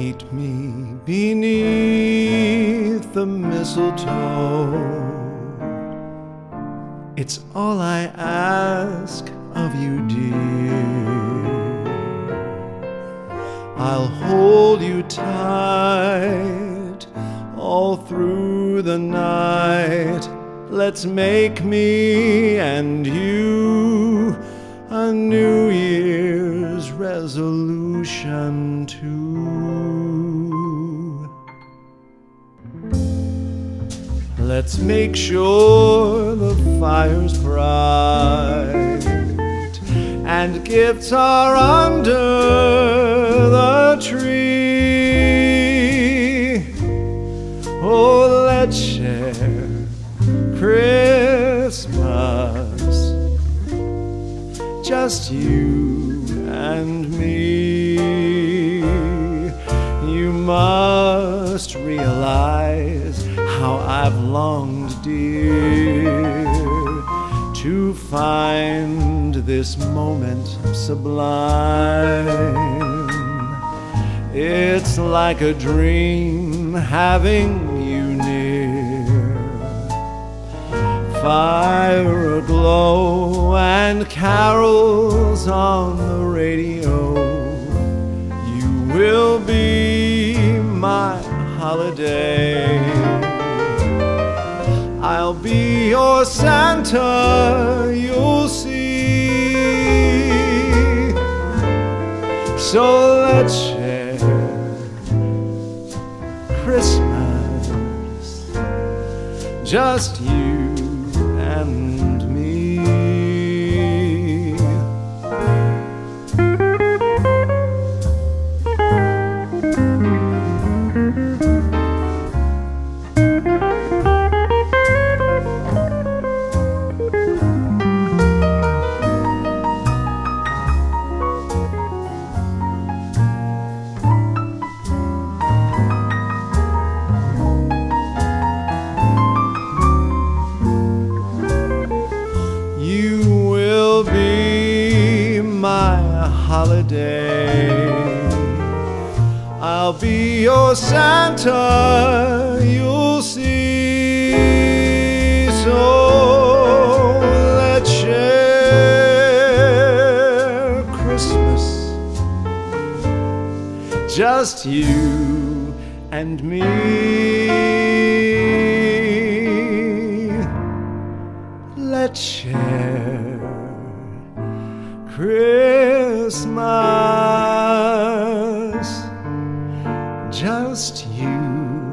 Meet me beneath the mistletoe. It's all I ask of you, dear. I'll hold you tight all through the night. Let's make me and you a New Year's resolution too. Let's make sure the fire's bright and gifts are under the tree. Oh, let's share Christmas, just you and me. You must realize how I've longed, dear, to find this moment sublime. It's like a dream having you near. Fire aglow and carols on the radio. You will be my holiday. I'll be your Santa, you'll see. So let's share Christmas, just you and me. Holiday. I'll be your Santa, you'll see. So let's share Christmas, just you and me. Let's share Christmas, just you